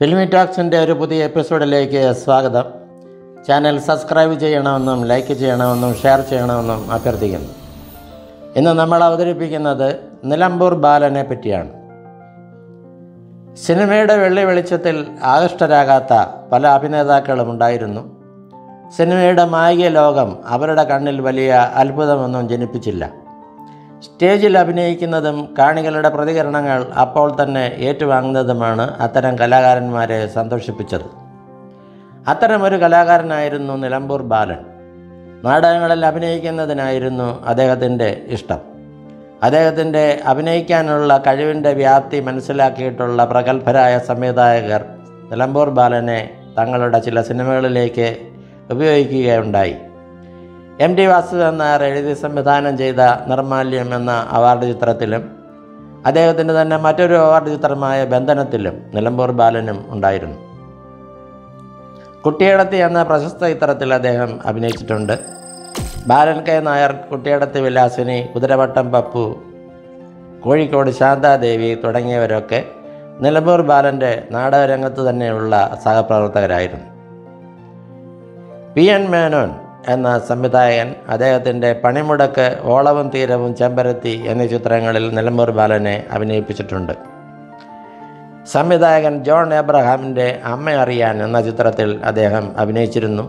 Filmy ടോക്സിൻ്റെ ഒരു പുതിയ എപ്പിസോഡിലേക്ക് സ്വാഗതം. ചാനൽ സബ്സ്ക്രൈബ് ചെയ്യണമെന്നും ലൈക്ക് ചെയ്യണമെന്നും ഷെയർ ചെയ്യണമെന്നും അഭ്യർത്ഥിക്കുന്നു. ഇന്ന് നമ്മൾ അവതരിപ്പിക്കുന്നത് നിലമ്പൂർ ബാലനെ പറ്റിയാണ്. സിനിമയുടെ വെള്ളി വെളിച്ചത്തിൽ ആകൃഷ്ടരാകാത്ത പല അഭിനേതാക്കളും ഉണ്ടായിരുന്നു. സിനിമയുടെ മായിക ലോകം അവരുടെ കണ്ണിൽ വലിയ അത്ഭുതമൊന്നും ജനിപ്പിച്ചില്ല. സ്റ്റേജിൽ അഭിനയിക്കുന്നതും കാണികളുടെ പ്രതികരണങ്ങൾ അപ്പോൾ തന്നെ ഏറ്റുവാങ്ങുന്നതുമാണ് അത്തരം കലാകാരന്മാരെ സന്തോഷിപ്പിച്ചത്. അത്തരമൊരു കലാകാരനായിരുന്നു നിലമ്പൂർ ബാലൻ. നാടകങ്ങളിൽ അഭിനയിക്കുന്നതിനായിരുന്നു അദ്ദേഹത്തിൻ്റെ ഇഷ്ടം. അദ്ദേഹത്തിൻ്റെ അഭിനയിക്കാനുള്ള കഴിവിൻ്റെ വ്യാപ്തി മനസ്സിലാക്കിയിട്ടുള്ള പ്രഗത്ഭരായ സംവിധായകർ നിലമ്പൂർ ബാലനെ തങ്ങളുടെ ചില സിനിമകളിലേക്ക് ഉപയോഗിക്കുകയുണ്ടായി. MD വാസുദേവൻ നായർ എഴുതി സംവിധാനം ചെയ്ത നിർമാല്യം എന്ന അവാർഡ് ചിത്രത്തിലും അദ്ദേഹത്തിൻ്റെ തന്നെ മറ്റൊരു അവാർഡ് ചിത്രമായ ബന്ധനത്തിലും നിലമ്പൂർ ബാലനും ഉണ്ടായിരുന്നു. കുട്ടിയടത്തി എന്ന പ്രശസ്ത ചിത്രത്തിൽ അദ്ദേഹം അഭിനയിച്ചിട്ടുണ്ട്. ബാലൻ കെ നായർ കുട്ടിയടത്തി വിലാസിനി, കുതിരവട്ടം പപ്പു, കോഴിക്കോട് ശാന്താദേവി തുടങ്ങിയവരൊക്കെ നിലമ്പൂർ ബാലൻ്റെ നാടകരംഗത്ത് തന്നെയുള്ള സഹപ്രവർത്തകരായിരുന്നു. PN മേനോൻ എന്ന സംവിധായകൻ അദ്ദേഹത്തിൻ്റെ പണിമുടക്ക്, ഓളവും തീരവും, ചെമ്പരത്തി എന്നീ ചിത്രങ്ങളിൽ നിലമ്പൂർ ബാലനെ അഭിനയിപ്പിച്ചിട്ടുണ്ട്. സംവിധായകൻ ജോൺ എബ്രഹാമിൻ്റെ അമ്മ അറിയാൻ എന്ന ചിത്രത്തിൽ അദ്ദേഹം അഭിനയിച്ചിരുന്നു.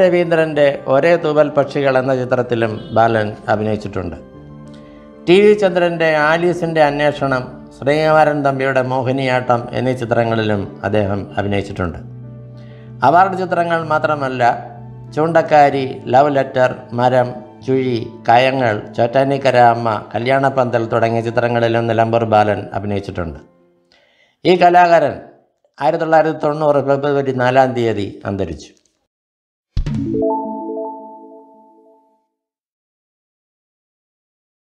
രവീന്ദ്രൻ്റെ ഒരേ തൂവൽ പക്ഷികൾ എന്ന ചിത്രത്തിലും ബാലൻ അഭിനയിച്ചിട്ടുണ്ട്. T.V. ചന്ദ്രൻ്റെ ആലിസിൻ്റെ അന്വേഷണം, ശ്രീകുമാരൻ തമ്പിയുടെ മോഹിനിയാട്ടം എന്നീ ചിത്രങ്ങളിലും അദ്ദേഹം അഭിനയിച്ചിട്ടുണ്ട്. അവാർഡ് ചിത്രങ്ങൾ മാത്രമല്ല, ചൂണ്ടക്കാരി, ലവ് ലെറ്റർ, മരം, ചുഴി, കായങ്ങൾ, ചോറ്റാനിക്കര അമ്മ, കല്യാണപ്പന്തൽ തുടങ്ങിയ ചിത്രങ്ങളിലും നിലമ്പൂർ ബാലൻ അഭിനയിച്ചിട്ടുണ്ട്. ഈ കലാകാരൻ 1990 ഫെബ്രുവരി 4-ാം തീയതി അന്തരിച്ചു.